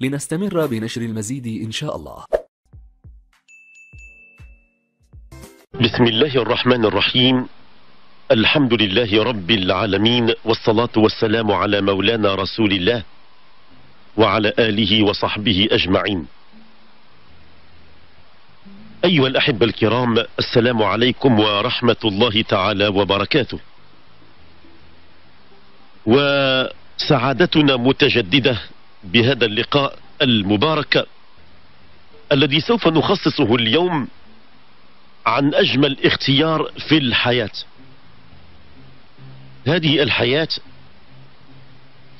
لنستمر بنشر المزيد إن شاء الله. بسم الله الرحمن الرحيم. الحمد لله رب العالمين، والصلاة والسلام على مولانا رسول الله وعلى آله وصحبه أجمعين. أيها الأحبة الكرام، السلام عليكم ورحمة الله تعالى وبركاته. وسعادتنا متجددة بهذا اللقاء المبارك الذي سوف نخصصه اليوم عن أجمل اختيار في الحياة. هذه الحياة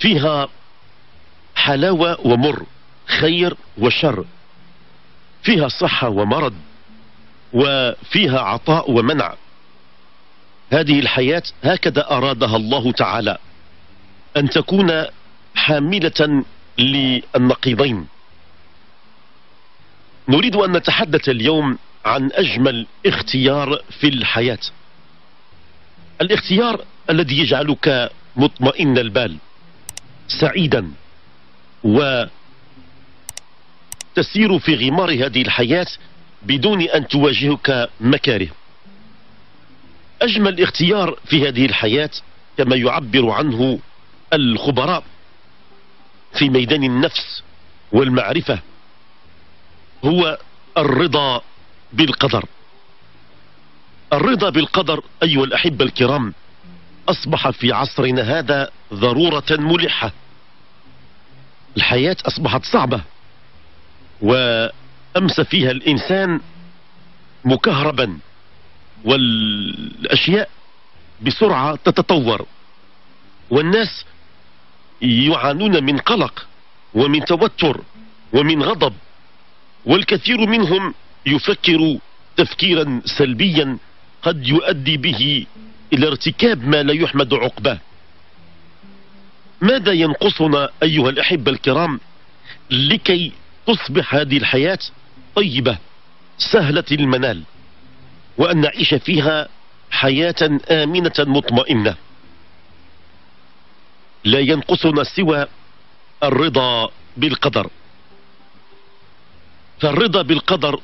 فيها حلاوة ومر، خير وشر، فيها صحة ومرض، وفيها عطاء ومنع. هذه الحياة هكذا أرادها الله تعالى أن تكون حاملة للنقيضين. نريد أن نتحدث اليوم عن أجمل اختيار في الحياة، الاختيار الذي يجعلك مطمئن البال، سعيدا، وتسير في غمار هذه الحياة بدون أن تواجهك مكاره. أجمل اختيار في هذه الحياة كما يعبر عنه الخبراء في ميدان النفس والمعرفة هو الرضا بالقدر. الرضا بالقدر أيها الأحبة الكرام أصبح في عصرنا هذا ضرورة ملحة. الحياة أصبحت صعبة، وأمس فيها الإنسان مكهربا، والأشياء بسرعة تتطور، والناس يعانون من قلق ومن توتر ومن غضب، والكثير منهم يفكر تفكيرا سلبيا قد يؤدي به إلى ارتكاب ما لا يحمد عقباه. ماذا ينقصنا أيها الأحبة الكرام لكي تصبح هذه الحياة طيبة سهلة المنال، وأن نعيش فيها حياة آمنة مطمئنة؟ لا ينقصنا سوى الرضا بالقدر. فالرضا بالقدر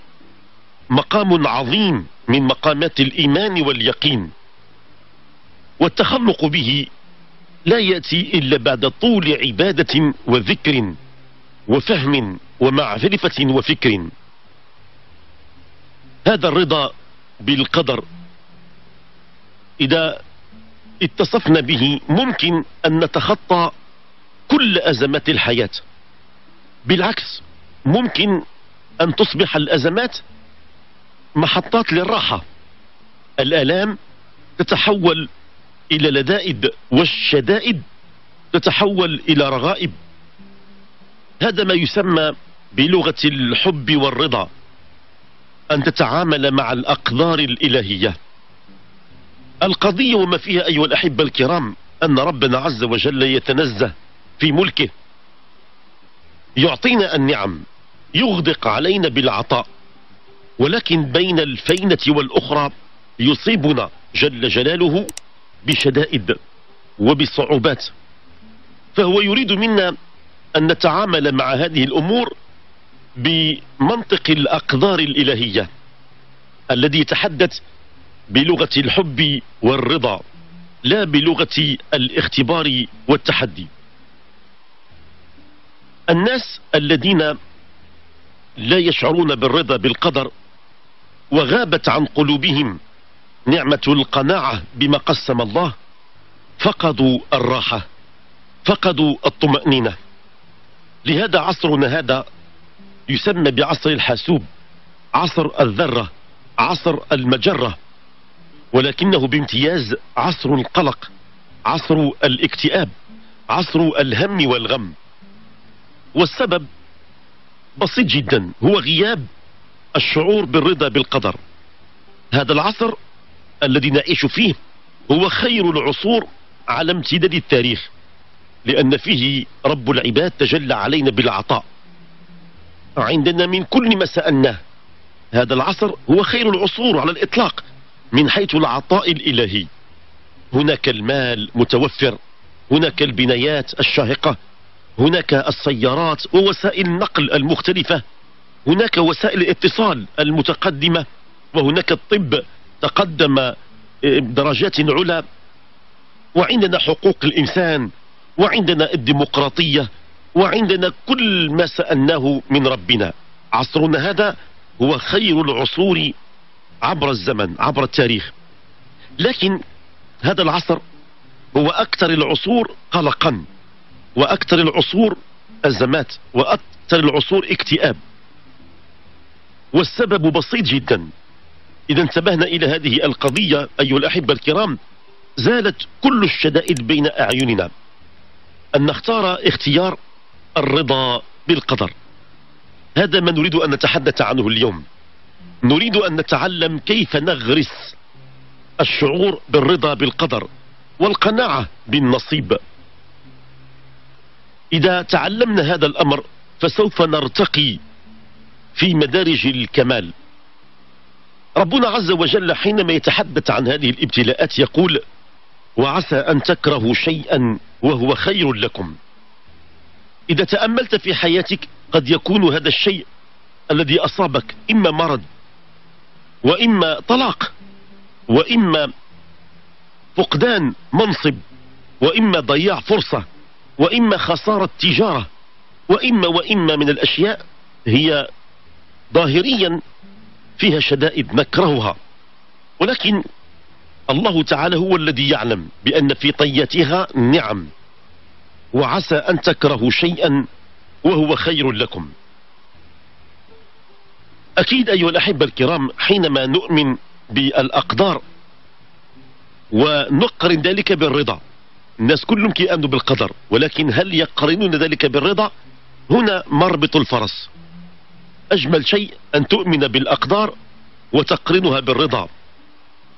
مقام عظيم من مقامات الإيمان واليقين، والتخلق به لا يأتي إلا بعد طول عبادة وذكر وفهم ومعرفة وفكر. هذا الرضا بالقدر إذا اتصفنا به ممكن أن نتخطى كل أزمات الحياة. بالعكس، ممكن أن تصبح الأزمات محطات للراحة، الآلام تتحول إلى لذائذ، والشدائد تتحول إلى رغائب. هذا ما يسمى بلغة الحب والرضا، أن تتعامل مع الأقدار الإلهية. القضية وما فيها أيها الأحبة الكرام أن ربنا عز وجل يتنزه في ملكه، يعطينا النعم، يغدق علينا بالعطاء، ولكن بين الفينة والأخرى يصيبنا جل جلاله بشدائد وبصعوبات. فهو يريد منا أن نتعامل مع هذه الأمور بمنطق الأقدار الإلهية الذي يتحدث بلغة الحب والرضا، لا بلغة الاختبار والتحدي. الناس الذين لا يشعرون بالرضا بالقدر وغابت عن قلوبهم نعمة القناعة بما قسم الله فقدوا الراحة، فقدوا الطمأنينة. لهذا عصرنا هذا يسمى بعصر الحاسوب، عصر الذرة، عصر المجرة، ولكنه بامتياز عصر القلق، عصر الاكتئاب، عصر الهم والغم. والسبب بسيط جدا، هو غياب الشعور بالرضا بالقدر. هذا العصر الذي نعيش فيه هو خير العصور على امتداد التاريخ، لأن فيه رب العباد تجلى علينا بالعطاء، عندنا من كل ما سألناه. هذا العصر هو خير العصور على الإطلاق من حيث العطاء الإلهي. هناك المال متوفر، هناك البنايات الشاهقة، هناك السيارات ووسائل النقل المختلفة، هناك وسائل الاتصال المتقدمة، وهناك الطب تقدم درجات علا، وعندنا حقوق الإنسان، وعندنا الديمقراطية، وعندنا كل ما سألناه من ربنا. عصرنا هذا هو خير العصور عبر الزمن عبر التاريخ، لكن هذا العصر هو أكثر العصور قلقا، وأكثر العصور أزمات، وأكثر العصور اكتئاب، والسبب بسيط جدا. إذا انتبهنا إلى هذه القضية أيها الأحبة الكرام زالت كل الشدائد بين أعيننا، أن نختار اختيار الرضا بالقدر. هذا ما نريد أن نتحدث عنه اليوم. نريد أن نتعلم كيف نغرس الشعور بالرضا بالقدر والقناعة بالنصيب. إذا تعلمنا هذا الأمر فسوف نرتقي في مدارج الكمال. ربنا عز وجل حينما يتحدث عن هذه الابتلاءات يقول: وعسى أن تكرهوا شيئا وهو خير لكم. إذا تأملت في حياتك قد يكون هذا الشيء الذي أصابك إما مرض، وإما طلاق، وإما فقدان منصب، وإما ضياع فرصة، وإما خسارة تجارة، وإما من الأشياء هي ظاهريا فيها شدائد نكرهها، ولكن الله تعالى هو الذي يعلم بأن في طيتها نعم. وعسى أن تكرهوا شيئا وهو خير لكم. أكيد أيها الأحبة الكرام حينما نؤمن بالأقدار ونقرن ذلك بالرضا، الناس كلهم كيأمنوا بالقدر، ولكن هل يقرنون ذلك بالرضا؟ هنا مربط الفرس. أجمل شيء أن تؤمن بالأقدار وتقرنها بالرضا،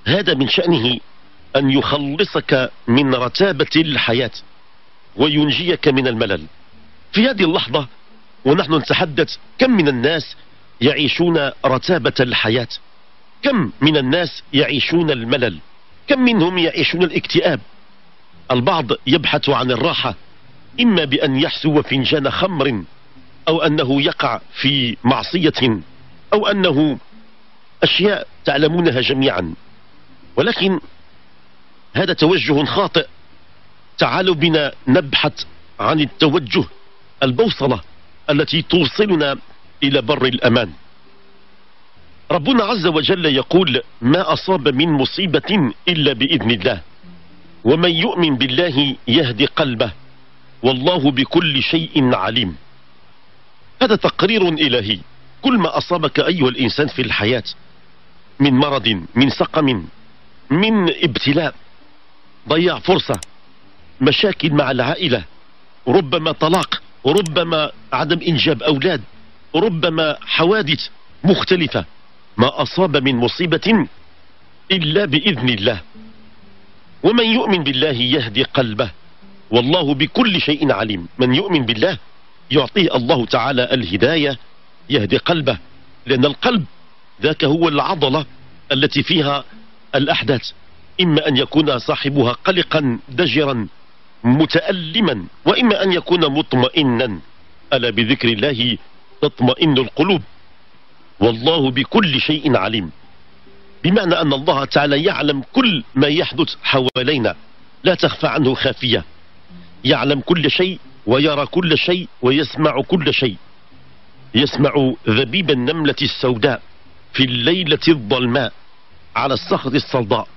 هذا من شأنه أن يخلصك من رتابة الحياة وينجيك من الملل. في هذه اللحظة ونحن نتحدث كم من الناس يعيشون رتابة الحياة، كم من الناس يعيشون الملل، كم منهم يعيشون الاكتئاب. البعض يبحث عن الراحة إما بأن يحسو فنجان خمر، أو أنه يقع في معصية، أو أنه أشياء تعلمونها جميعا، ولكن هذا توجه خاطئ. تعالوا بنا نبحث عن التوجه، البوصلة التي توصلنا إلى بر الأمان. ربنا عز وجل يقول: ما أصاب من مصيبة إلا بإذن الله، ومن يؤمن بالله يهدي قلبه، والله بكل شيء عليم. هذا تقرير إلهي. كل ما أصابك أيها الإنسان في الحياة من مرض، من سقم، من ابتلاء، ضياع فرصة، مشاكل مع العائلة، ربما طلاق، ربما عدم إنجاب أولاد، ربما حوادث مختلفة، ما أصاب من مصيبة إلا بإذن الله، ومن يؤمن بالله يهدي قلبه، والله بكل شيء عليم. من يؤمن بالله يعطيه الله تعالى الهداية، يهدي قلبه، لأن القلب ذاك هو العضلة التي فيها الأحداث، إما أن يكون صاحبها قلقا ضجرا متألما، وإما أن يكون مطمئنا. ألا بذكر الله تطمئن القلوب، والله بكل شيء عليم. بمعنى أن الله تعالى يعلم كل ما يحدث حوالينا، لا تخفى عنه خافية، يعلم كل شيء ويرى كل شيء ويسمع كل شيء. يسمع ذبيب النملة السوداء في الليلة الظلماء على الصخر الصلداء.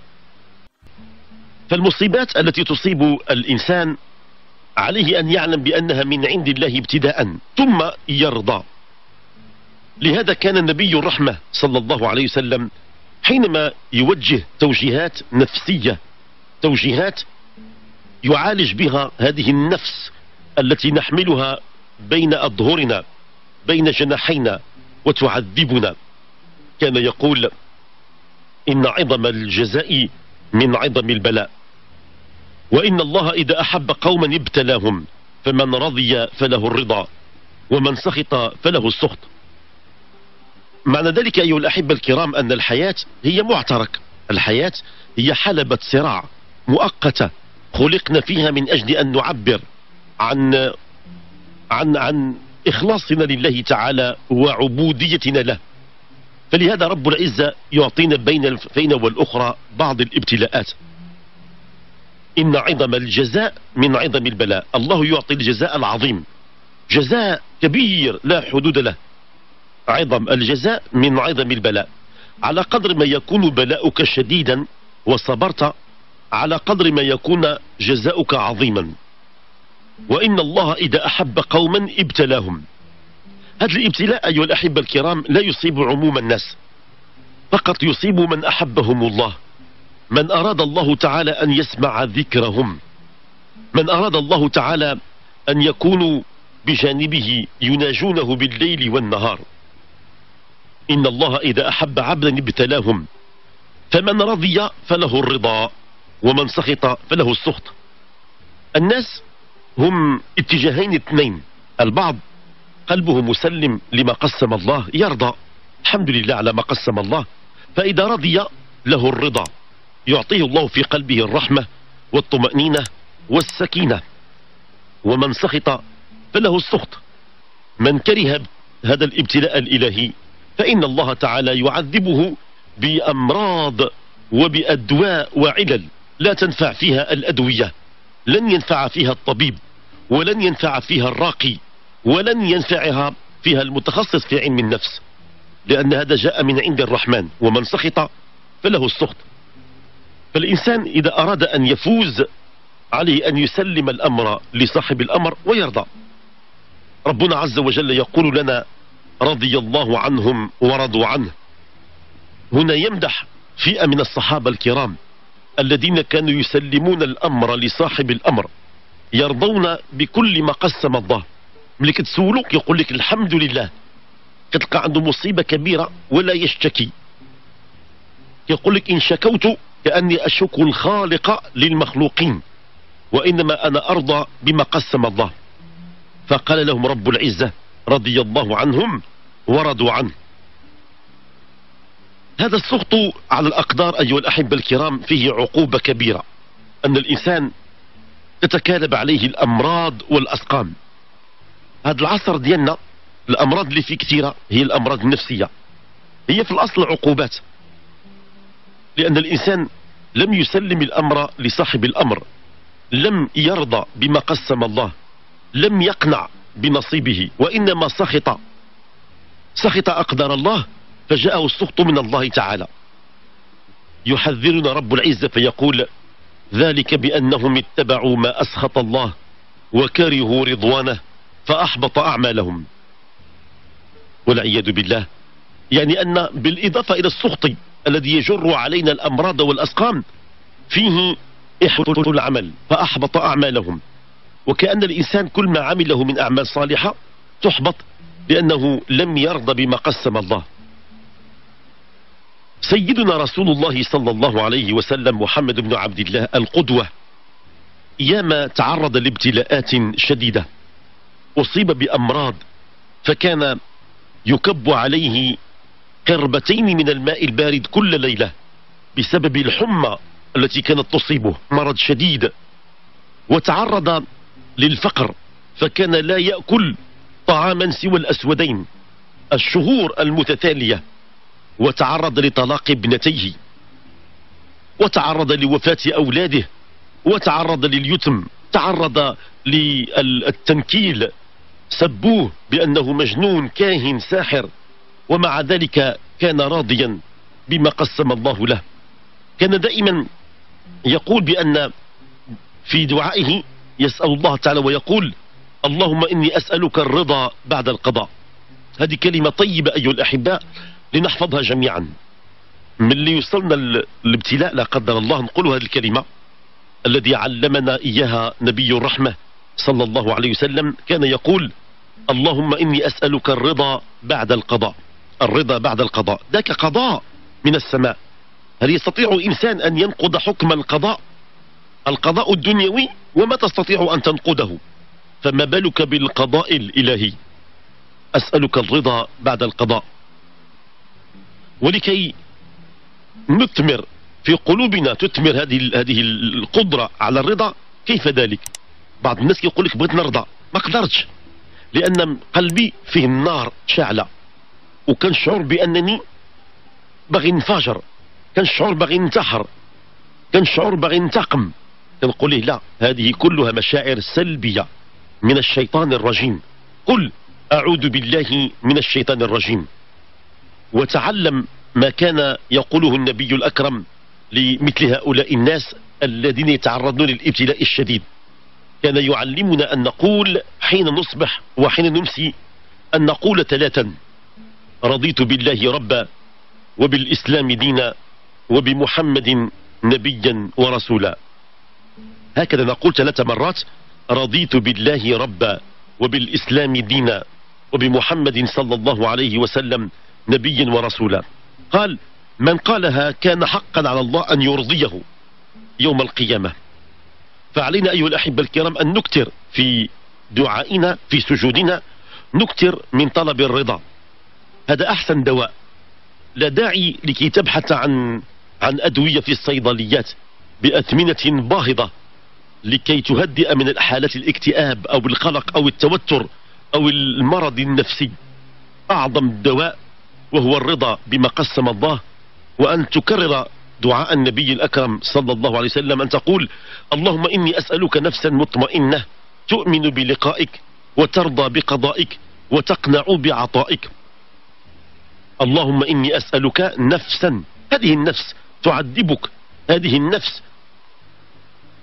فالمصيبات التي تصيب الإنسان عليه أن يعلم بأنها من عند الله ابتداء، ثم يرضى. لهذا كان النبي الرحمة صلى الله عليه وسلم حينما يوجه توجيهات نفسية، توجيهات يعالج بها هذه النفس التي نحملها بين أظهرنا، بين جناحينا وتعذبنا. كان يقول: إن عظم الجزاء من عظم البلاء، وإن الله إذا أحب قوما ابتلاهم، فمن رضي فله الرضا ومن سخط فله السخط. معنى ذلك أيها الأحبة الكرام أن الحياة هي معترك، الحياة هي حلبة صراع مؤقتة خلقنا فيها من أجل أن نعبر عن إخلاصنا لله تعالى وعبوديتنا له. فلهذا رب العزة يعطينا بين الفين والأخرى بعض الابتلاءات. إن عظم الجزاء من عظم البلاء، الله يعطي الجزاء العظيم، جزاء كبير لا حدود له. عظم الجزاء من عظم البلاء، على قدر ما يكون بلاؤك شديدا وصبرت على قدر ما يكون جزاؤك عظيما. وإن الله إذا أحب قوما ابتلاهم. هذا الابتلاء أيها الأحبة الكرام لا يصيب عموم الناس، فقط يصيب من أحبهم الله، من أراد الله تعالى أن يسمع ذكرهم، من أراد الله تعالى أن يكونوا بجانبه يناجونه بالليل والنهار. إن الله إذا أحب عبدا ابتلاهم، فمن رضي فله الرضا ومن سخط فله السخط. الناس هم اتجاهين اثنين، البعض قلبه مسلم لما قسم الله، يرضى الحمد لله على ما قسم الله، فإذا رضي له الرضا، يعطيه الله في قلبه الرحمة والطمأنينة والسكينة. ومن سخط فله السخط، من كره هذا الابتلاء الإلهي فإن الله تعالى يعذبه بأمراض وبأدواء وعلل لا تنفع فيها الأدوية، لن ينفع فيها الطبيب ولن ينفع فيها الراقي ولن ينفعها فيها المتخصص في علم النفس، لأن هذا جاء من عند الرحمن. ومن سخط فله السخط. فالإنسان إذا أراد أن يفوز عليه أن يسلم الأمر لصاحب الأمر ويرضى. ربنا عز وجل يقول لنا: رضي الله عنهم ورضوا عنه. هنا يمدح فئة من الصحابة الكرام الذين كانوا يسلمون الأمر لصاحب الأمر، يرضون بكل ما قسم الله. ملي كتسولوك يقول لك الحمد لله، كتلقى عنده مصيبة كبيرة ولا يشتكي، يقول لك إن شكوت كأني أشك الخالق للمخلوقين، وإنما أنا أرضى بما قسم الله. فقال لهم رب العزة: رضي الله عنهم ورضوا عنه. هذا السخط على الأقدار أيها الأحبة الكرام فيه عقوبة كبيرة، أن الإنسان تتكالب عليه الأمراض والأسقام. هذا العصر ديالنا الأمراض اللي فيه كثيرة هي الأمراض النفسية، هي في الأصل عقوبات، لأن الإنسان لم يسلم الأمر لصاحب الأمر، لم يرضى بما قسم الله، لم يقنع بنصيبه، وإنما سخط أقدار الله، فجاءه السخط من الله تعالى. يحذرنا رب العزة فيقول: ذلك بأنهم اتبعوا ما أسخط الله وكرهوا رضوانه فأحبط أعمالهم. والعياذ بالله، يعني أن بالإضافة إلى السخط الذي يجر علينا الأمراض والأسقام فيه إحباط العمل، فأحبط أعمالهم. وكأن الإنسان كل ما عمله من أعمال صالحة تحبط، لأنه لم يرضى بما قسم الله. سيدنا رسول الله صلى الله عليه وسلم محمد بن عبد الله القدوة، ياما تعرض لابتلاءات شديدة، أصيب بأمراض، فكان يكب عليه قربتين من الماء البارد كل ليلة بسبب الحمى التي كانت تصيبه، مرض شديد. وتعرض للفقر، فكان لا يأكل طعاما سوى الأسودين الشهور المتتالية. وتعرض لطلاق ابنتيه، وتعرض لوفاة أولاده، وتعرض لليتم، تعرض للتنكيل، سبوه بأنه مجنون كاهن ساحر، ومع ذلك كان راضيا بما قسم الله له. كان دائما يقول بأن في دعائه يسأل الله تعالى ويقول: اللهم إني أسألك الرضا بعد القضاء. هذه كلمة طيبة أيها الأحباء لنحفظها جميعا، من اللي يوصلنا الابتلاء لا قدر الله نقولوا هذه الكلمة الذي علمنا إياها نبي الرحمة صلى الله عليه وسلم. كان يقول: اللهم إني أسألك الرضا بعد القضاء. الرضا بعد القضاء ده كقضاء من السماء. هل يستطيع إنسان أن ينقض حكم القضاء؟ القضاء الدنيوي وما تستطيع أن تنقضه، فما بالك بالقضاء الإلهي. أسألك الرضا بعد القضاء. ولكي نثمر في قلوبنا، تثمر هذه القدرة على الرضا، كيف ذلك؟ بعض الناس يقول لك بغيت نرضى، ما قدرتش، لأن قلبي فيه النار شاعلة، وكنشعر بأنني باغي ننفجر، كنشعر باغي ننتحر، كنشعر باغي ننتقم. كنقول له لا، هذه كلها مشاعر سلبية من الشيطان الرجيم. قل أعوذ بالله من الشيطان الرجيم. وتعلم ما كان يقوله النبي الأكرم لمثل هؤلاء الناس الذين يتعرضون للابتلاء الشديد. كان يعلمنا أن نقول حين نصبح وحين نمسي، أن نقول ثلاثا: رضيت بالله ربا، وبالإسلام دينا، وبمحمد نبيا ورسولا. هكذا نقول 3 مرات: رضيت بالله ربا، وبالإسلام دينا، وبمحمد صلى الله عليه وسلم نبيا ورسولا. قال: من قالها كان حقا على الله أن يرضيه يوم القيامة. فعلينا أيها الأحبة الكرام أن نكثر في دعائنا، في سجودنا، نكثر من طلب الرضا. هذا أحسن دواء. لا داعي لكي تبحث عن أدوية في الصيدليات بأثمنة باهظة لكي تهدئ من حالات الاكتئاب أو القلق أو التوتر أو المرض النفسي. أعظم الدواء وهو الرضا بما قسم الله. وأن تكرر دعاء النبي الأكرم صلى الله عليه وسلم، أن تقول: اللهم إني أسألك نفسا مطمئنة تؤمن بلقائك، وترضى بقضائك، وتقنع بعطائك. اللهم إني أسألك نفسا، هذه النفس تعذبك، هذه النفس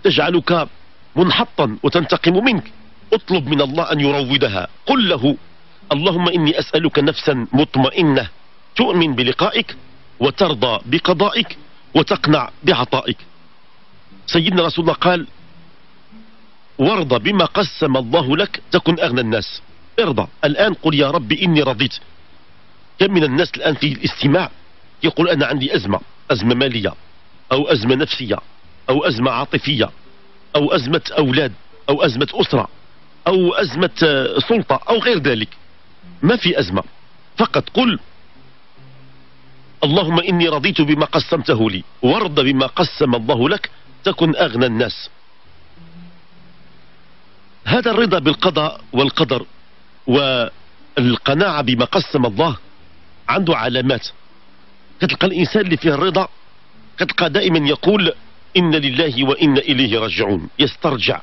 تجعلك منحطا وتنتقم منك. اطلب من الله أن يروضها. قل له: اللهم إني أسألك نفسا مطمئنة تؤمن بلقائك، وترضى بقضائك، وتقنع بعطائك. سيدنا رسول الله قال: وارضى بما قسم الله لك تكن أغنى الناس. ارضى الآن، قل يا رب إني رضيت. كم من الناس الآن في الاستماع يقول: أنا عندي أزمة، أزمة مالية، أو أزمة نفسية، أو أزمة عاطفية، أو أزمة أولاد، أو أزمة أسرة، أو أزمة سلطة، أو غير ذلك. ما في أزمة، فقط قل: اللهم إني رضيت بما قسمته لي، وارض بما قسم الله لك تكن أغنى الناس. هذا الرضا بالقضاء والقدر والقناعة بما قسم الله عنده علامات. كتلقى الإنسان اللي فيه الرضا كتلقى دائما يقول: إن لله وإن إليه راجعون. يسترجع،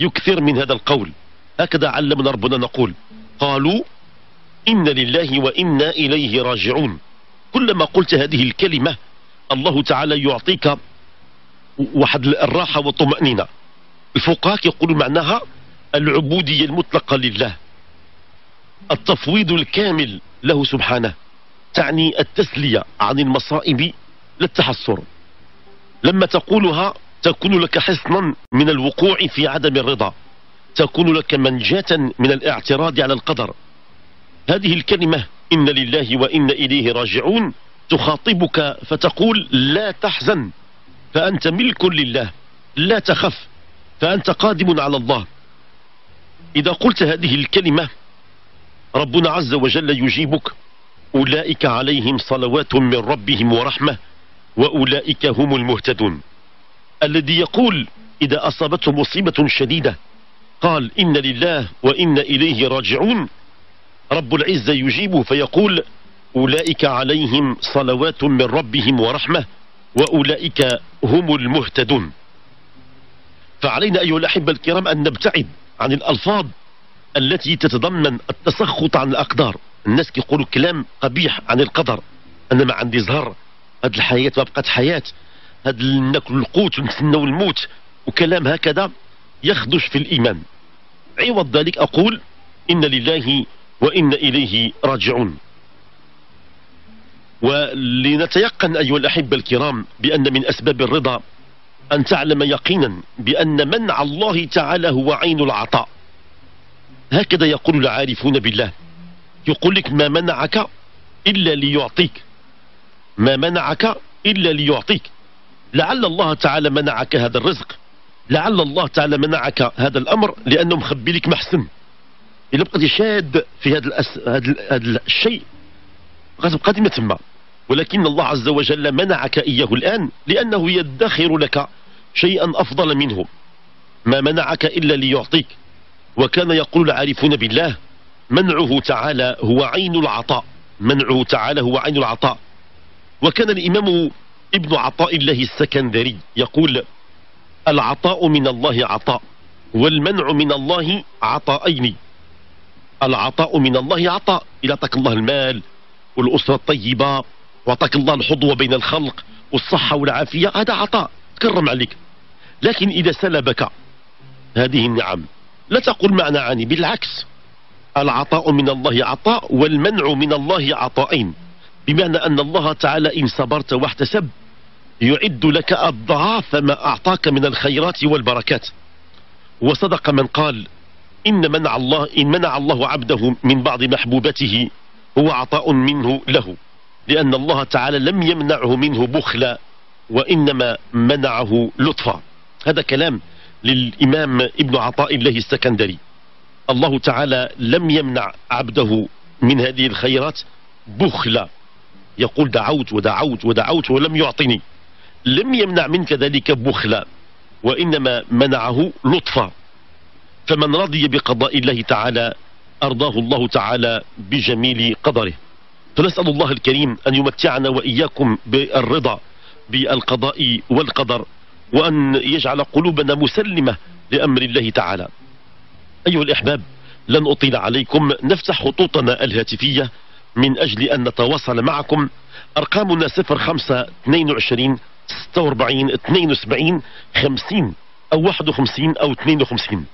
يكثر من هذا القول. هكذا علمنا ربنا نقول: قالوا إن لله وإنا إليه راجعون. كلما قلت هذه الكلمة الله تعالى يعطيك واحد الراحة والطمأنينة. الفقهاء يقولوا معناها العبودية المطلقة لله، التفويض الكامل له سبحانه، تعني التسلية عن المصائب للتحصر. لما تقولها تكون لك حصنا من الوقوع في عدم الرضا، تكون لك منجاة من الاعتراض على القدر. هذه الكلمة إن لله وإن إليه راجعون تخاطبك فتقول: لا تحزن فأنت ملك لله، لا تخف فأنت قادم على الله. إذا قلت هذه الكلمة ربنا عز وجل يجيبك: أولئك عليهم صلوات من ربهم ورحمة، وأولئك هم المهتدون. الذي يقول إذا أصابته مصيبة شديدة قال: إن لله وإن إليه راجعون، رب العزة يجيبه فيقول: أولئك عليهم صلوات من ربهم ورحمة، وأولئك هم المهتدون. فعلينا أيها الأحبة الكرام أن نبتعد عن الألفاظ التي تتضمن التسخط عن الأقدار. الناس يقولوا كلام قبيح عن القدر: أنا ما عندي زهر، هاد الحياة ما بقات حياة، هاد ناكل القوت ونتسناو الموت، وكلام هكذا يخدش في الإيمان. عوض ذلك أقول: إن لله وإن إليه راجعون. ولنتيقن أيها الأحبة الكرام بأن من أسباب الرضا أن تعلم يقينا بأن منع الله تعالى هو عين العطاء. هكذا يقول العارفون بالله. يقول لك ما منعك إلا ليعطيك، ما منعك إلا ليعطيك. لعل الله تعالى منعك هذا الرزق، لعل الله تعالى منعك هذا الأمر لأنه مخبي لك محسن. إلا بقيت يشاد في هذا الشيء غتبقى ديما تما، ولكن الله عز وجل منعك إياه الآن لأنه يدخر لك شيئا أفضل منه. ما منعك إلا ليعطيك. وكان يقول العارفون بالله منعه تعالى هو عين العطاء، منعه تعالى هو عين العطاء. وكان الإمام ابن عطاء الله السكندري يقول: العطاء من الله عطاء، والمنع من الله عطاءين. العطاء من الله عطاء، إذا أعطاك الله المال والأسرة الطيبة وأعطاك الله الحظوة بين الخلق والصحة والعافية، هذا عطاء تكرم عليك. لكن إذا سلبك هذه النعم لا تقول معنعاني، بالعكس، العطاء من الله عطاء والمنع من الله عطاءين، بمعنى أن الله تعالى إن صبرت واحتسب يعد لك أضعاف ما أعطاك من الخيرات والبركات. وصدق من قال إن منع الله عبده من بعض محبوبته هو عطاء منه له، لأن الله تعالى لم يمنعه منه بخلا وإنما منعه لطفا. هذا كلام للإمام ابن عطاء الله السكندري. الله تعالى لم يمنع عبده من هذه الخيرات بخلا، يقول دعوت ودعوت ودعوت ولم يعطني، لم يمنع منك ذلك بخلا وإنما منعه لطفا. فمن رضي بقضاء الله تعالى أرضاه الله تعالى بجميل قدره. فنسأل الله الكريم أن يمتعنا وإياكم بالرضا بالقضاء والقدر، وأن يجعل قلوبنا مسلمة لأمر الله تعالى. أيها الأحباب، لن أطيل عليكم، نفتح خطوطنا الهاتفية من أجل أن نتواصل معكم. أرقامنا 05 22 46 72 50 أو 51 أو 52.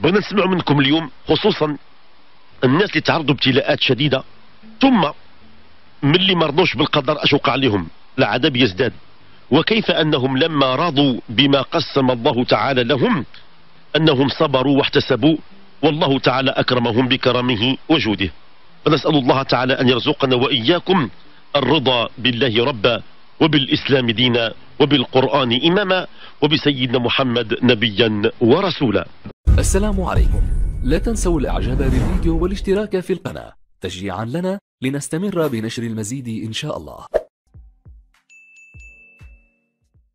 بغينا نسمع منكم اليوم خصوصا الناس اللي تعرضوا ابتلاءات شديدة، ثم من اللي مرضوش بالقدر أش وقع لهم، العذاب يزداد. وكيف أنهم لما راضوا بما قسم الله تعالى لهم أنهم صبروا واحتسبوا، والله تعالى أكرمهم بكرمه وجوده. فنسأل الله تعالى أن يرزقنا وإياكم الرضا بالله ربا، وبالإسلام دينا، وبالقرآن إماما، وبسيدنا محمد نبيا ورسولا. السلام عليكم، لا تنسوا الإعجاب بالفيديو والاشتراك في القناة تشجيعا لنا لنستمر بنشر المزيد إن شاء الله.